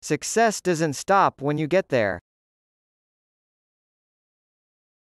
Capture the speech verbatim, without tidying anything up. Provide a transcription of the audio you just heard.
Success doesn't stop when you get there.